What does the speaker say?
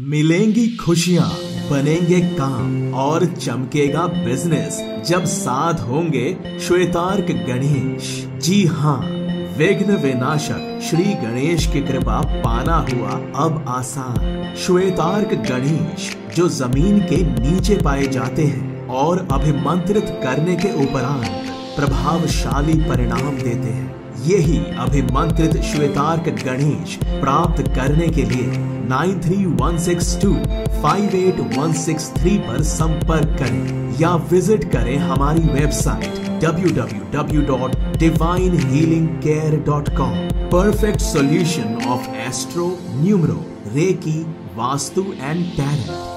मिलेंगी खुशियां, बनेंगे काम और चमकेगा बिजनेस जब साथ होंगे श्वेतार्क गणेश। जी हाँ, विघ्न विनाशक श्री गणेश की कृपा पाना हुआ अब आसान। श्वेतार्क गणेश जो जमीन के नीचे पाए जाते हैं और अभिमंत्रित करने के उपरांत प्रभावशाली परिणाम देते हैं। यही अभिमंत्रित श्वेतार्क गणेश प्राप्त करने के लिए 9316258163 पर संपर्क करें या विजिट करें हमारी website www.divinehealingcare.com। Perfect solution of astro, numero, reiki, vastu and tarot.